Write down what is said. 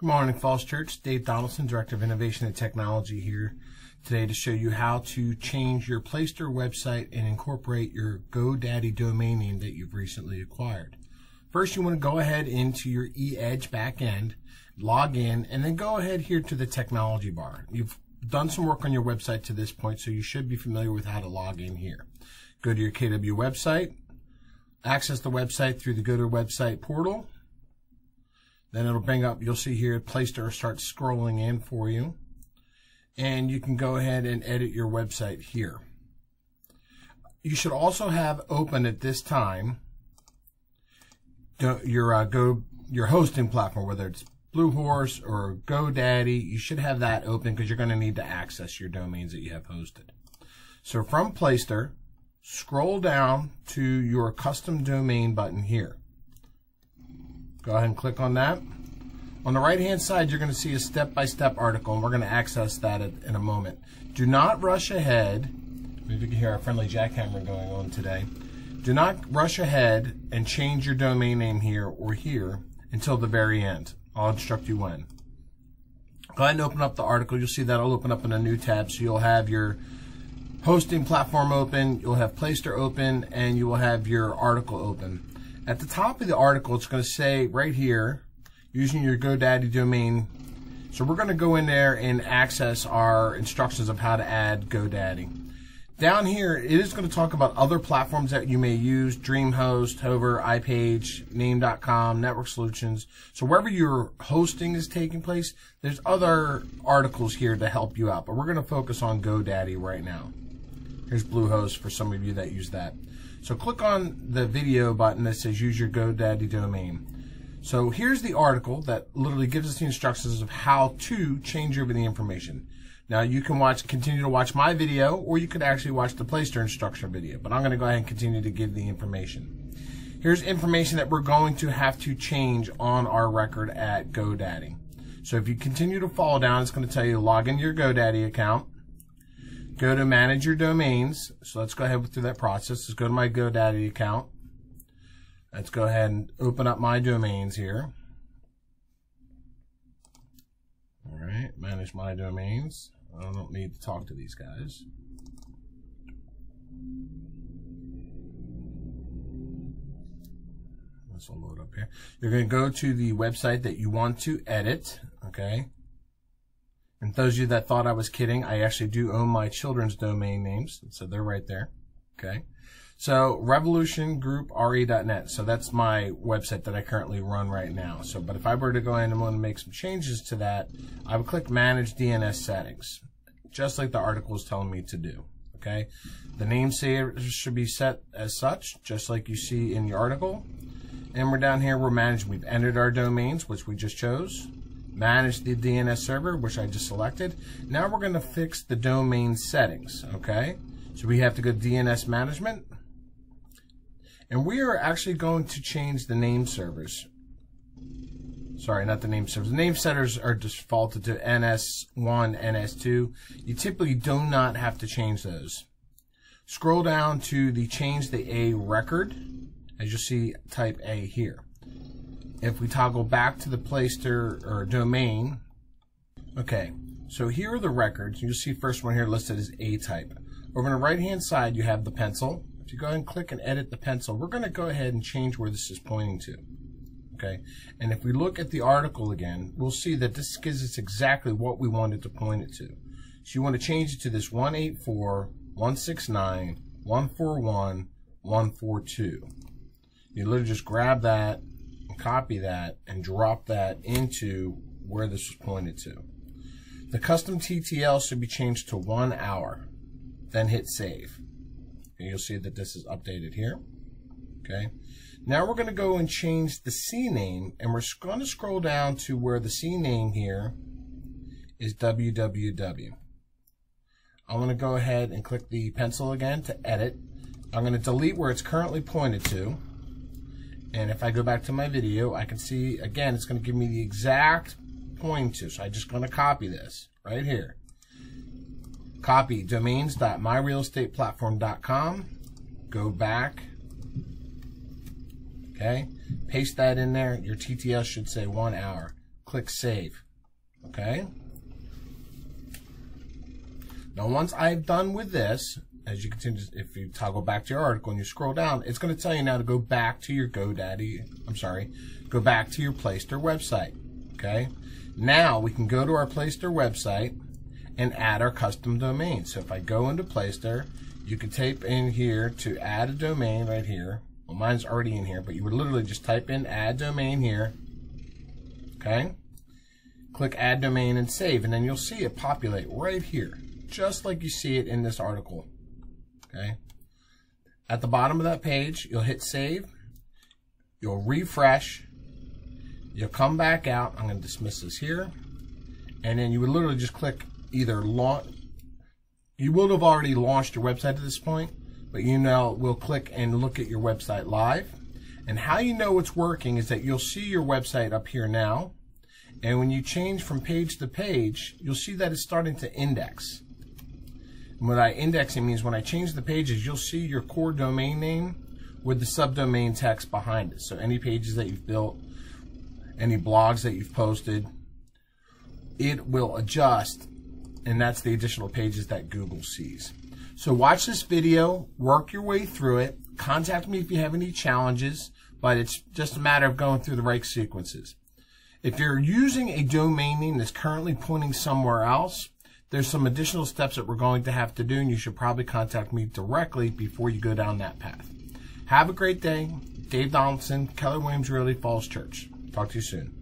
Good morning, Falls Church. Dave Donaldson, Director of Innovation and Technology here today to show you how to change your Playster website and incorporate your GoDaddy domain name that you've recently acquired. First, you want to go ahead into your eEdge backend, log in, and then go ahead here to the technology bar. You've done some work on your website to this point, so you should be familiar with how to log in here. Go to your KW website, access the website through the Go to Website portal. Then it'll bring up, you'll see here, Playster starts scrolling in for you. And you can go ahead and edit your website here. You should also have open at this time your hosting platform, whether it's Bluehost or GoDaddy. You should have that open because you're going to need to access your domains that you have hosted. So from Playster, scroll down to your custom domain button here. Go ahead and click on that. On the right-hand side, you're going to see a step-by-step article, and we're going to access that in a moment. Do not rush ahead. You can hear our friendly jackhammer going on today. Do not rush ahead and change your domain name here or here until the very end. I'll instruct you when. Go ahead and open up the article. You'll see that'll open up in a new tab, so you'll have your hosting platform open, you'll have Playster open, and you will have your article open. At the top of the article, it's going to say right here, using your GoDaddy domain. So we're going to go in there and access our instructions of how to add GoDaddy. Down here, it is going to talk about other platforms that you may use, DreamHost, Hover, iPage, Name.com, Network Solutions. So wherever your hosting is taking place, there's other articles here to help you out. But we're going to focus on GoDaddy right now. Here's Bluehost for some of you that use that. So click on the video button that says use your GoDaddy domain. So here's the article that literally gives us the instructions of how to change over the information. Now you can continue to watch my video, or you could actually watch the Playster instruction video, but I'm going to go ahead and continue to give the information. Here's information that we're going to have to change on our record at GoDaddy. So if you continue to fall down, it's going to tell you log into your GoDaddy account. Go to manage your domains. So let's go ahead through that process. Let's go to my GoDaddy account. Let's go ahead and open up my domains here. All right, manage my domains. I don't need to talk to these guys. This will load up here. You're going to go to the website that you want to edit, okay? And those of you that thought I was kidding, I actually do own my children's domain names, so they're right there. Okay, so RevolutionGroupRe.net. So that's my website that I currently run right now. So, but if I were to go in and want to make some changes to that, I would click Manage DNS Settings, just like the article is telling me to do. Okay, the name should be set as such, just like you see in the article. And we're down here. We're managing. We've entered our domains, which we just chose. Manage the DNS server, which I just selected. Now we're going to fix the domain settings, okay? So we have to go to DNS management. And we are actually going to change the name servers. Sorry, not the name servers. The name setters are defaulted to NS1, NS2. You typically do not have to change those. Scroll down to the change the A record. As you'll see, type A here. If we toggle back to the Playster or domain, okay, so here are the records. You'll see first one here listed as A type. Over on the right hand side, you have the pencil. If you go ahead and click and edit the pencil, we're going to go ahead and change where this is pointing to. Okay, and if we look at the article again, we'll see that this gives us exactly what we wanted to point it to. So you want to change it to this 184, 169, 141, 142. You literally just grab that, copy that, and drop that into where this was pointed to. The custom TTL should be changed to 1 hour, then hit save. And you'll see that this is updated here. Okay. Now we're going to go and change the CNAME, and we're going to scroll down to where the CNAME here is www. I'm going to go ahead and click the pencil again to edit. I'm going to delete where it's currently pointed to. And if I go back to my video, I can see, again, it's going to give me the exact point to. So I'm just going to copy this right here. Copy domains.myrealestateplatform.com. Go back. Okay. Paste that in there. Your TTL should say 1 hour. click Save. Okay? Now, once I'm done with this, as you continue, if you toggle back to your article and you scroll down, it's going to tell you now to go back to your go back to your Playster website. Okay? Now, we can go to our Playster website and add our custom domain. So, if I go into Playster, you can type in here to add a domain right here. Well, mine's already in here, but you would literally just type in add domain here. Okay? Click add domain and save, and then you'll see it populate right here, just like you see it in this article. Okay? At the bottom of that page, you'll hit save, you'll refresh, you'll come back out. I'm going to dismiss this here, and then you would literally just click either launch. You would have already launched your website at this point, but you now will click and look at your website live. And how you know it's working is that you'll see your website up here now, and when you change from page to page, you'll see that it's starting to index. And what I indexing means, when I change the pages, you'll see your core domain name with the subdomain text behind it. So any pages that you've built, any blogs that you've posted, it will adjust, and that's the additional pages that Google sees. So watch this video, work your way through it, contact me if you have any challenges, but it's just a matter of going through the right sequences. If you're using a domain name that's currently pointing somewhere else, there's some additional steps that we're going to have to do, and you should probably contact me directly before you go down that path. Have a great day. Dave Donaldson, Keller Williams Realty Falls Church. Talk to you soon.